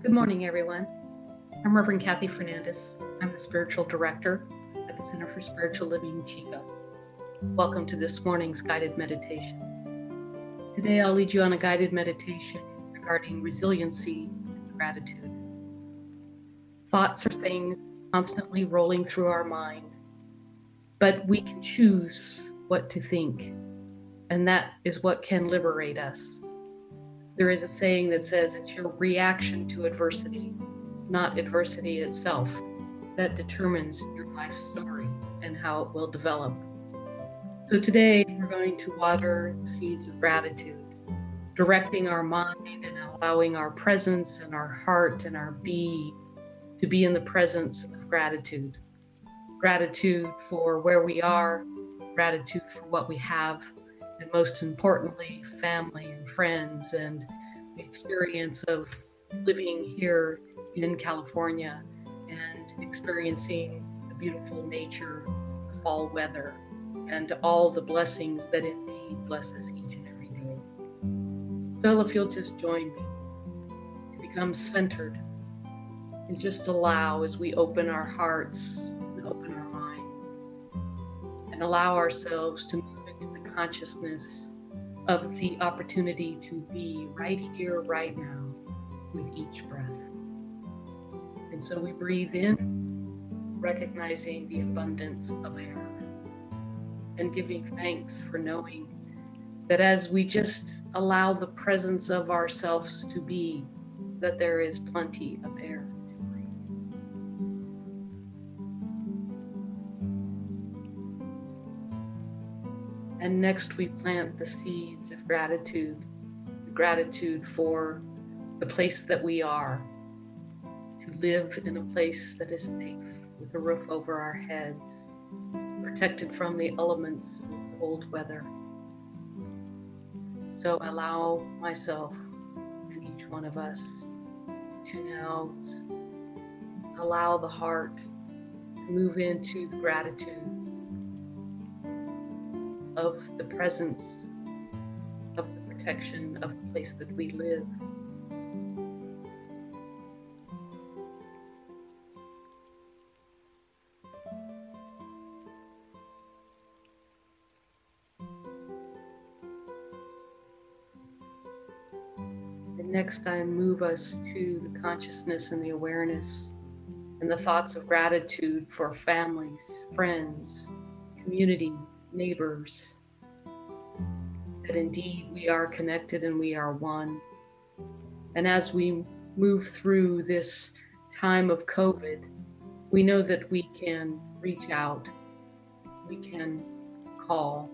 Good morning, everyone. I'm Reverend Kathy Fernandez. I'm the Spiritual Director at the Center for Spiritual Living, Chico. Welcome to this morning's guided meditation. Today, I'll lead you on a guided meditation regarding resiliency and gratitude. Thoughts are things constantly rolling through our mind, but we can choose what to think, and that is what can liberate us. There is a saying that says it's your reaction to adversity, not adversity itself, that determines your life story and how it will develop. So today we're going to water the seeds of gratitude, directing our mind and allowing our presence and our heart and our being to be in the presence of gratitude. Gratitude for where we are, gratitude for what we have, and most importantly, family and friends and the experience of living here in California and experiencing the beautiful nature, the fall weather, and all the blessings that indeed blesses each and every day. So if you'll just join me to become centered and just allow, as we open our hearts and open our minds and allow ourselves to move consciousness of the opportunity to be right here, right now, with each breath. And so we breathe in, recognizing the abundance of air and giving thanks for knowing that as we just allow the presence of ourselves to be, that there is plenty of air. And next we plant the seeds of gratitude, gratitude for the place that we are, to live in a place that is safe, with a roof over our heads, protected from the elements of cold weather. So allow myself and each one of us to now allow the heart to move into the gratitude of the presence, of the protection of the place that we live. And next I move us to the consciousness and the awareness and the thoughts of gratitude for families, friends, community, neighbors, that indeed we are connected and we are one. And as we move through this time of COVID, we know that we can reach out, we can call,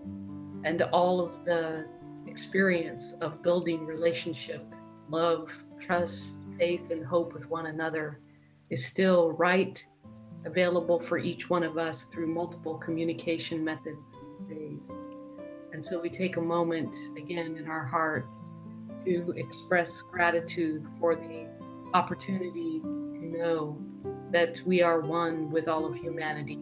and all of the experience of building relationship, love, trust, faith, and hope with one another is still right available for each one of us through multiple communication methods these days. And so we take a moment again in our heart to express gratitude for the opportunity to know that we are one with all of humanity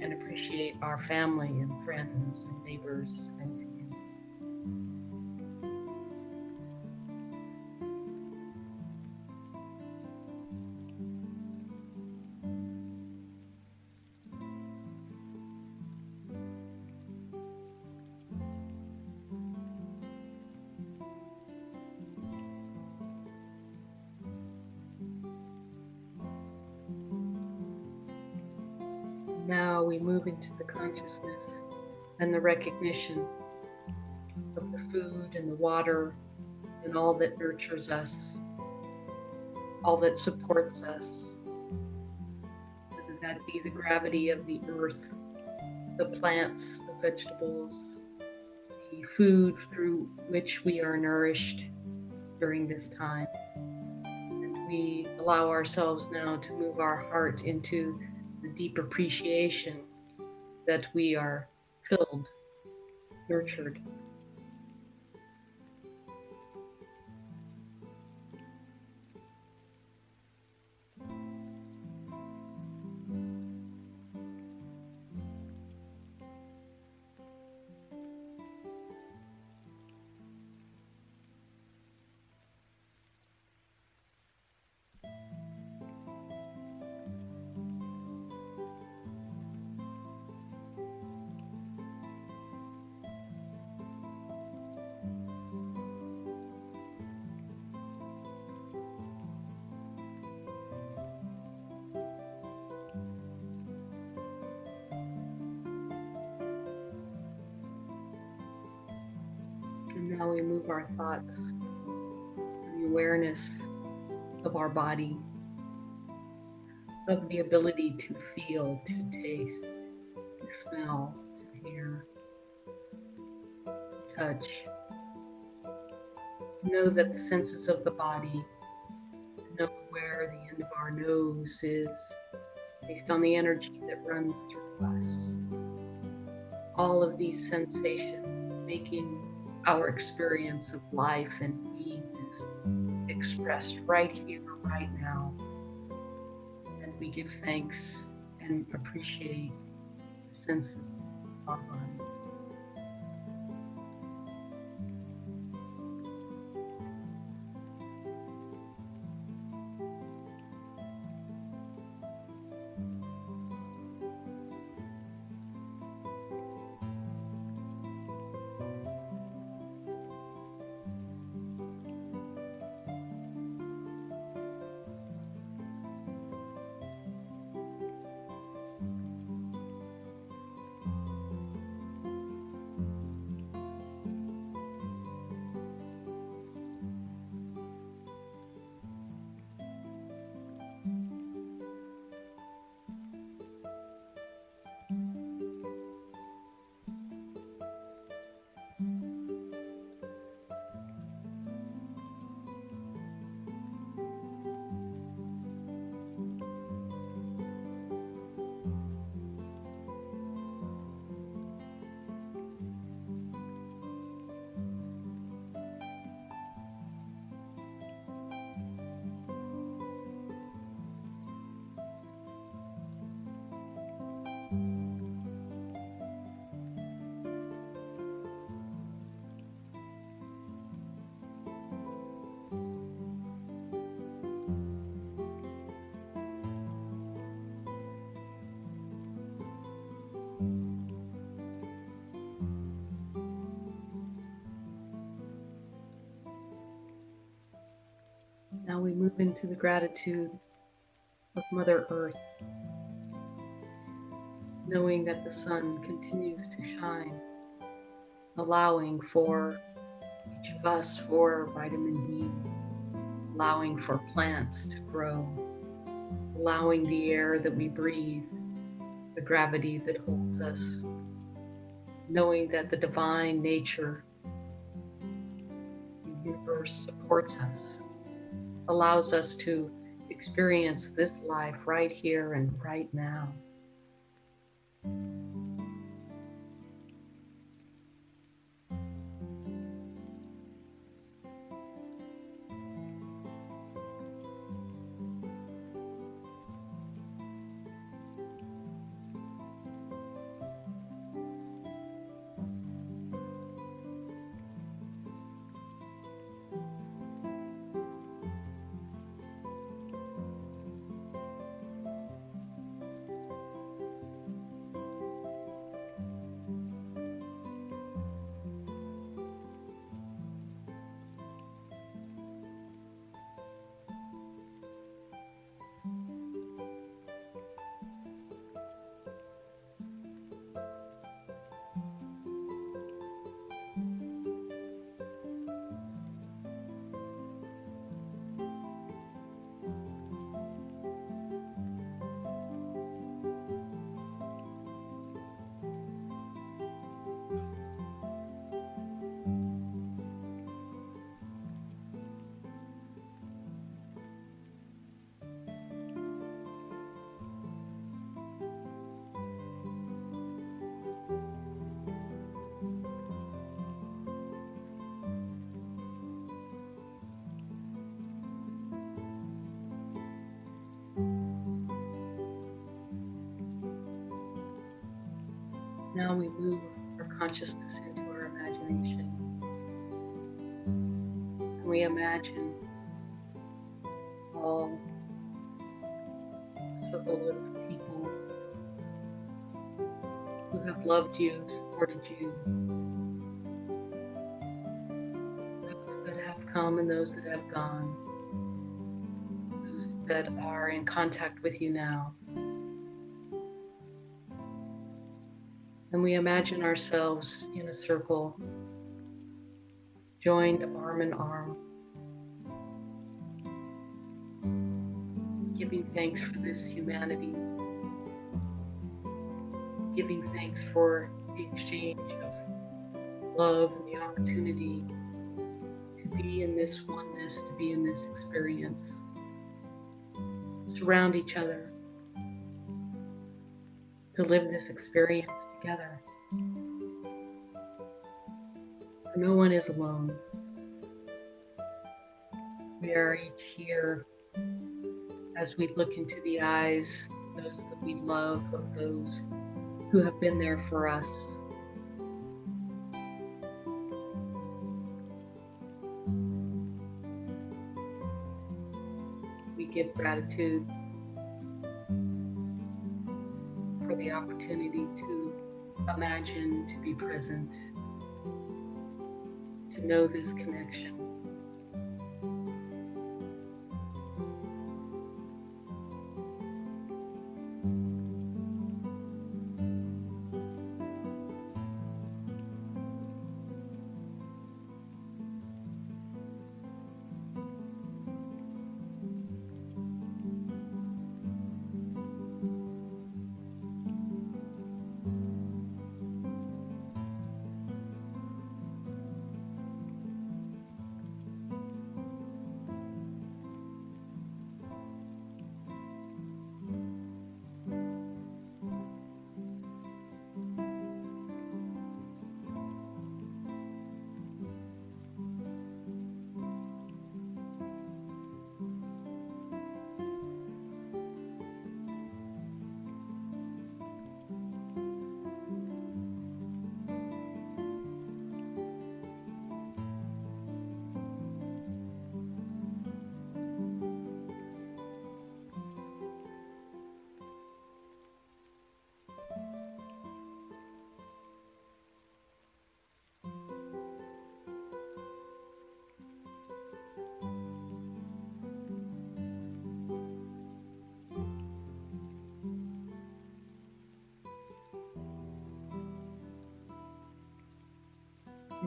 and appreciate our family and friends and neighbors and community. Now we move into the consciousness and the recognition of the food and the water and all that nurtures us, all that supports us, whether that be the gravity of the earth, the plants, the vegetables, the food through which we are nourished during this time. And we allow ourselves now to move our heart into the deep appreciation that we are filled, nurtured. how we move our thoughts, the awareness of our body, of the ability to feel, to taste, to smell, to hear, to touch. Know that the senses of the body, know where the end of our nose is based on the energy that runs through us. All of these sensations making our experience of life and beingness expressed right here, right now. And we give thanks and appreciate the senses of our body. Now we move into the gratitude of Mother Earth, knowing that the sun continues to shine, allowing for each of us for vitamin D, allowing for plants to grow, allowing the air that we breathe, the gravity that holds us, knowing that the divine nature, the universe supports us, allows us to experience this life right here and right now. Now we move our consciousness into our imagination. And we imagine all circle of people who have loved you, supported you, those that have come and those that have gone, those that are in contact with you now. And we imagine ourselves in a circle, joined arm in arm, giving thanks for this humanity, giving thanks for the exchange of love and the opportunity to be in this oneness, to be in this experience. Surround each other, to live this experience together. No one is alone. We are each here as we look into the eyes of those that we love, of those who have been there for us. We give gratitude for the opportunity to imagine, to be present, to know this connection.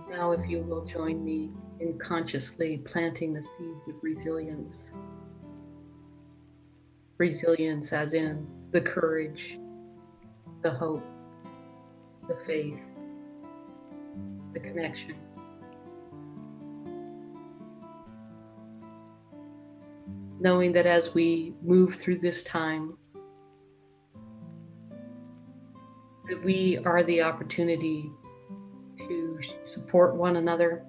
Now, if you will join me in consciously planting the seeds of resilience. Resilience as in the courage, the hope, the faith, the connection. Knowing that as we move through this time, that we are the opportunity to support one another,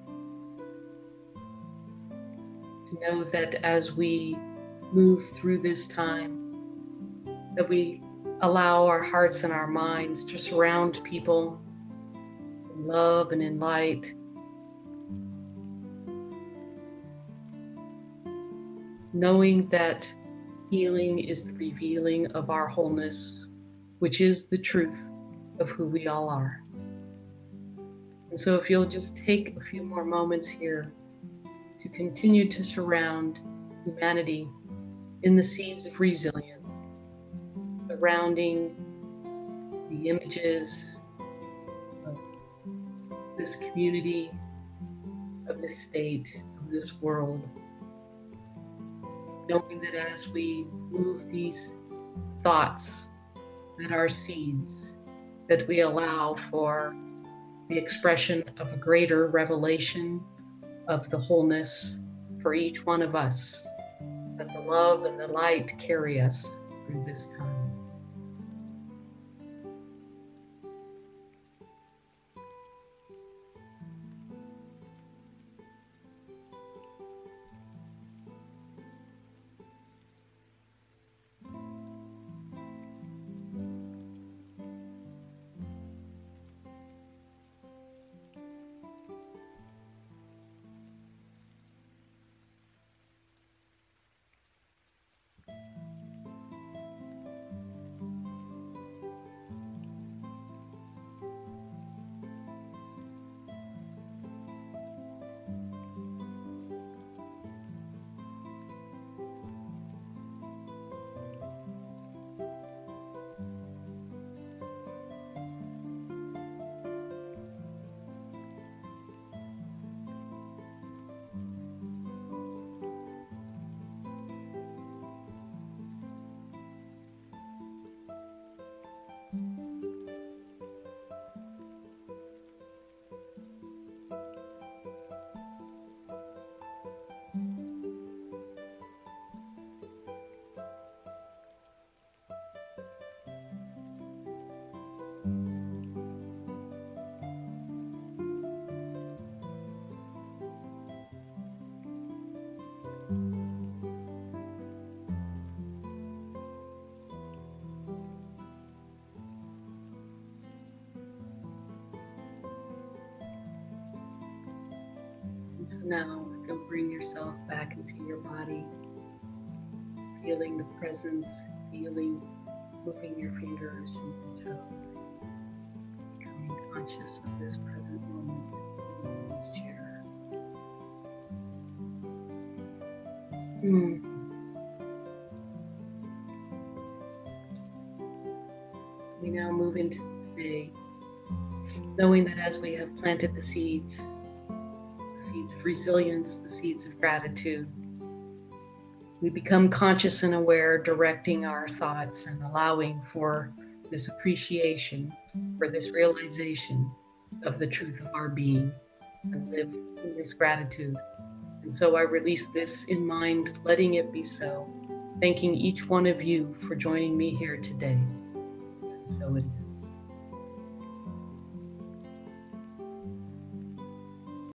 to know that as we move through this time, that we allow our hearts and our minds to surround people in love and in light, knowing that healing is the revealing of our wholeness, which is the truth of who we all are. And so if you'll just take a few more moments here to continue to surround humanity in the seeds of resilience, surrounding the images of this community, of this state, of this world, knowing that as we move these thoughts that are seeds, that we allow for the expression of a greater revelation of the wholeness for each one of us, that the love and the light carry us through this time. So now you'll bring yourself back into your body, feeling the presence, feeling, moving your fingers and your toes, becoming conscious of this present moment in this chair. We now move into the day, knowing that as we have planted the seeds of resilience, the seeds of gratitude, we become conscious and aware, directing our thoughts and allowing for this appreciation, for this realization of the truth of our being, and live in this gratitude. And so I release this in mind, letting it be so, thanking each one of you for joining me here today. And so it is.